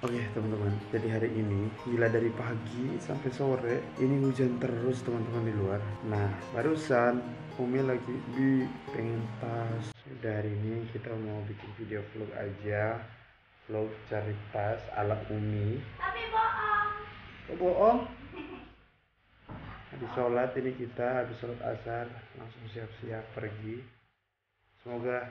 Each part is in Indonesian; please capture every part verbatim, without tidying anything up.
Oke okay, teman-teman, jadi hari ini gila dari pagi sampai sore ini hujan terus teman-teman di luar. Nah barusan Umi lagi di pengen tas. Udah hari ini kita mau bikin video vlog aja, vlog cari tas ala Umi. Tapi bohong. Oh, bohong. Habis sholat ini kita, habis sholat asar langsung siap-siap pergi. Semoga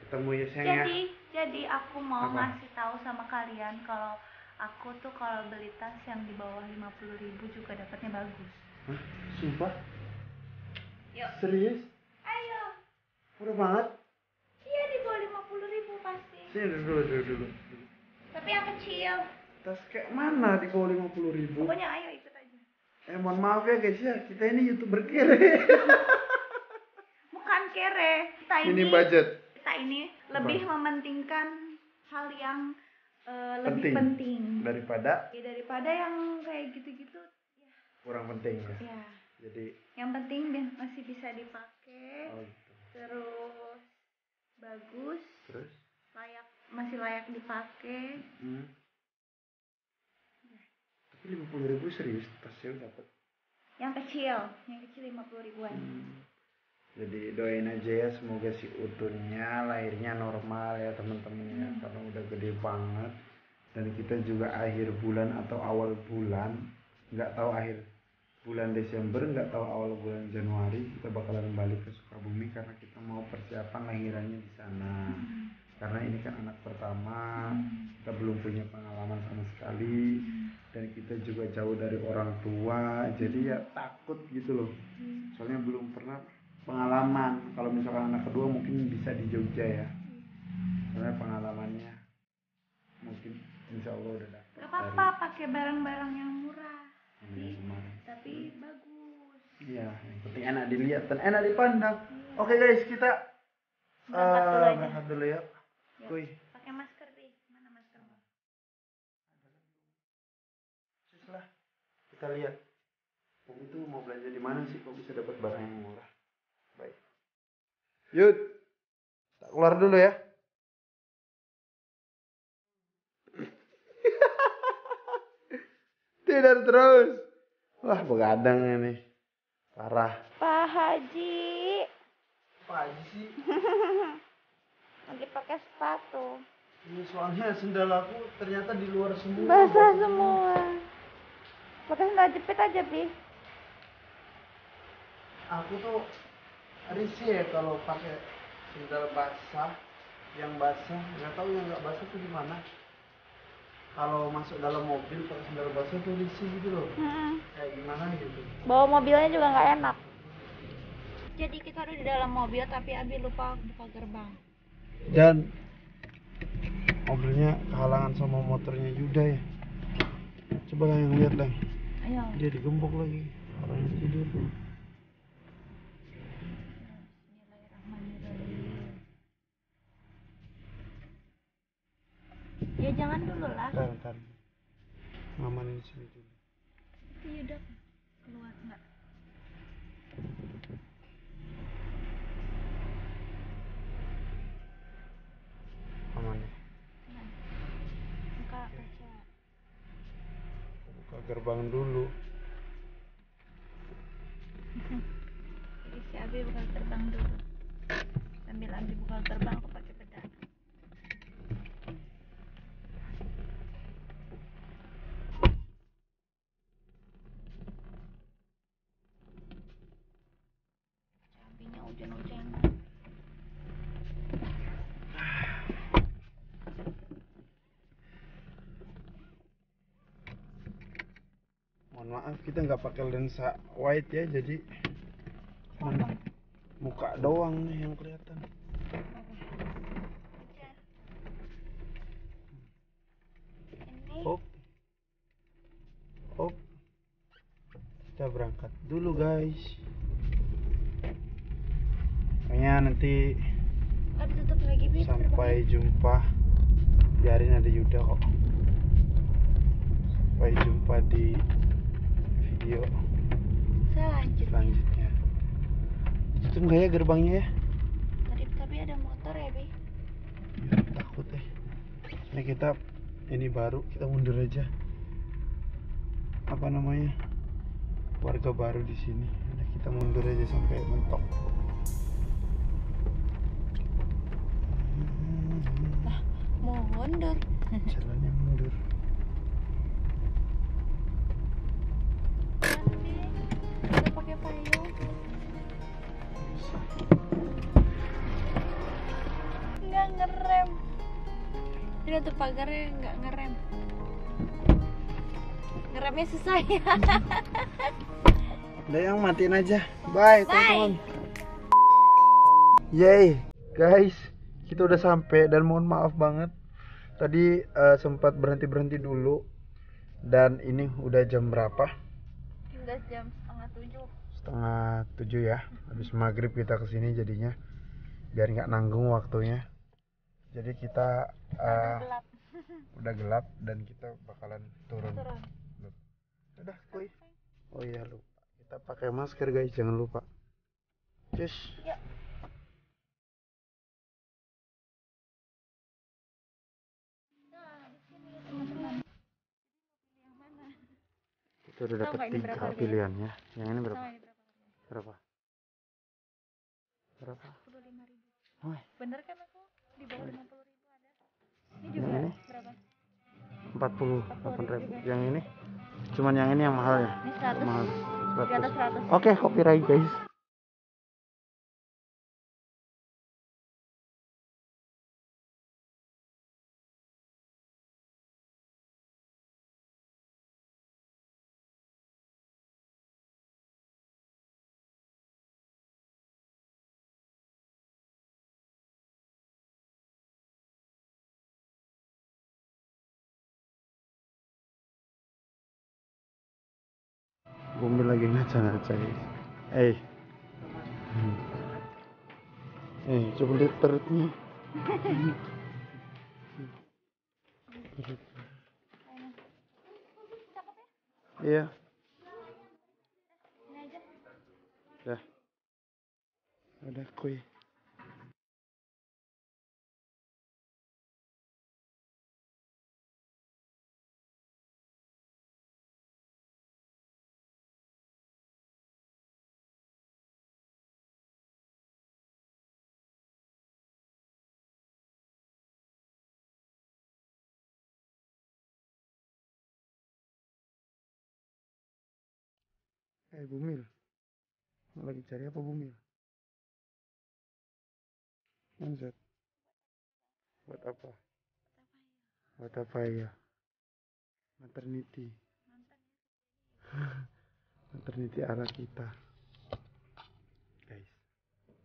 ketemu ya sayang ya. Jadi, jadi aku mau Apa? ngasih tahu sama kalian kalau aku tuh kalau beli tas yang di bawah lima puluh ribu juga dapatnya bagus. Hah? Sumpah? Yuk. Serius? Ayo. Murah banget? Iya, di bawah lima puluh ribu pasti. Sini dulu, dulu, dulu. Tapi yang kecil. Tas kayak mana di bawah lima puluh ribu? Pokoknya ayo ikut aja. Eh, mohon maaf ya guys ya, kita ini YouTuber kere. Bukan kere, kita ini Ini budget. ini lebih Bang. mementingkan hal yang uh, penting. lebih penting daripada ya, daripada yang kayak gitu-gitu ya. kurang penting ya. ya. Jadi yang penting dan masih bisa dipakai, oh, gitu. terus bagus, terus layak masih layak dipakai. Hmm. Ya. Tapi lima puluh ribu serius tasnya dapat? Yang kecil, yang kecil lima puluh ribuan. Hmm. Jadi doain aja ya, semoga si Utunnya lahirnya normal ya teman-teman ya, hmm. karena udah gede banget. Dan kita juga akhir bulan atau awal bulan, nggak tahu akhir bulan Desember, nggak tahu awal bulan Januari, kita bakalan balik ke Sukabumi karena kita mau persiapan lahirannya di sana. Hmm. Karena ini kan anak pertama, hmm. kita belum punya pengalaman sama sekali, dan kita juga jauh dari orang tua, jadi ya takut gitu loh. Hmm. Soalnya belum pernah pengalaman. Kalau misalkan anak kedua mungkin bisa di Jogja ya, karena pengalamannya mungkin insya Allah udah dapat. Gak apa-apa pakai barang-barang yang murah, tapi, tapi bagus. Iya, yang penting enak dilihat dan enak dipandang. Iya. Oke guys, kita berangkat uh, dulu ya. Kuy. Ya, pakai masker deh. Mana maskermu? Setelah kita lihat, kamu tuh mau belanja di mana sih? Kok bisa dapat barang yang murah? Baik. Yud, kita keluar dulu ya. Tidur terus. Wah, begadang ini. Parah. Pak Haji. Pak Haji. Lagi pakai sepatu. Ini soalnya sendal aku ternyata di luar semua. Basah semua. Pakai sendal jepit aja, Bi. Aku tuh risih ya kalau pakai sendal basah, yang basah, nggak tahu yang nggak basah tuh gimana. Kalau masuk dalam mobil pakai sendal basah tuh risih gitu loh, hmm. kayak gimana gitu. Bawa mobilnya juga nggak enak. Jadi kita udah di dalam mobil tapi Abi lupa buka gerbang. Dan mobilnya kehalangan sama motornya Yuda ya. Coba lah yang lihat lah. Ayo. Dia digembok lagi, orangnya tidur tuh. Ya jangan dulu lah. Bentar, bentar. Ngamanin sini dulu. Iya udah keluar nggak? Aman ya? Aman. Buka kaca. Buka gerbang dulu. Jadi si Abi buka gerbang dulu. Sambil Abi buka gerbang aku pakai pedang. Hujan-hujan. Mohon maaf kita nggak pakai lensa wide ya, jadi cuman muka doang nih yang kelihatan. Hop, hop, kita berangkat dulu guys. Ya, nanti sampai jumpa, biarin ada Yuda kok. Sampai jumpa di video selanjutnya. selanjutnya. Itu enggak ya gerbangnya ya? Tadi tapi ada motor ya, Bi. Ya, takut deh. Ini kita ini baru, kita mundur aja. Apa namanya? Warga baru di sini. Nah, kita mundur aja sampai mentok. Lah, mau mundur. Jalannya mundur. Ngerem, ini untuk pagarnya nggak ngerem, ngeremnya susah ya. Udah yang matiin aja, bye, bye. Teman-teman. Yay guys, kita udah sampai dan mohon maaf banget tadi uh, sempat berhenti berhenti dulu. Dan ini udah jam berapa? Udah jam setengah tujuh. Setengah tujuh ya, habis maghrib kita kesini jadinya biar nggak nanggung waktunya. Jadi kita uh, gelap. Udah gelap dan kita bakalan turun. turun. Udah, kuy. Oh iya lupa. Kita pakai masker guys, jangan lupa. Cus. Yuk. Kita udah dapat tiga pilihannya. Yang ini berapa? Berapa? Berapa? sepuluh ribu. Bener kan aku? Di bawah lima puluh ribu ada. Ini juga ini? Berapa? empat puluh delapan ribu. Yang ini? Cuman yang ini yang mahal ya? Ini seratus. Mahal. seratus. Di atas seratus. Oke, copyright guys. Gombil lagi ngaca-ngaca guys. Eh, hmm. eh coba lihat perutnya. Iya. Dah. Ada kue. Eh Bumil, lagi cari apa Bumil? Manzat, buat apa? Buat apa ya? Maternity, maternity ala kita, guys.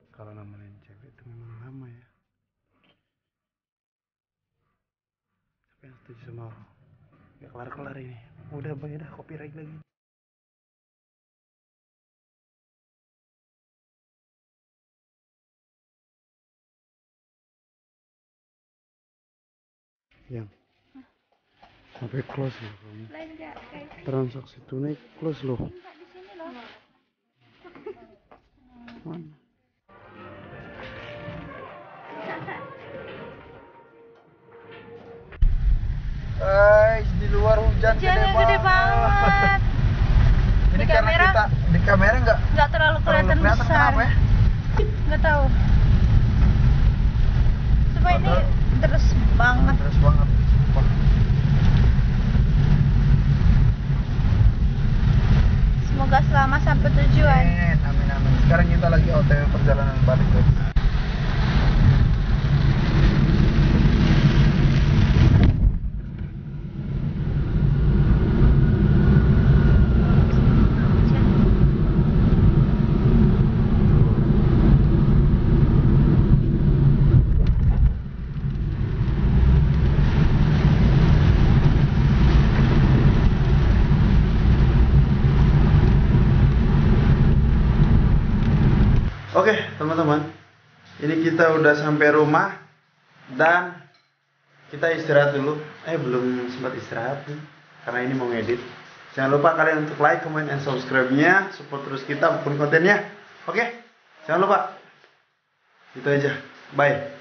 Kalau namanya cewek itu memang lama ya. Tapi yang setuju sama aku, gak kelar-kelar ini. Udah bang, udah copyright lagi. Yang sampai close loh, transaksi tunai close loh. Mana? Guys, di luar hujan gede banget. Ini karena kita di kamera nggak nggak terlalu kelihatan besar. Nggak tahu. Coba ini terus banget. Terus banget. Wah. Semoga selama sampai tujuan. Amin, amin, amin. Sekarang kita lagi O T W perjalanan balik guys. Oke teman-teman, ini kita udah sampai rumah dan kita istirahat dulu. Eh belum sempat istirahat nih, karena ini mau ngedit. Jangan lupa kalian untuk like, comment, and subscribe-nya. Support terus kita maupun kontennya. Oke, jangan lupa. Itu aja, bye.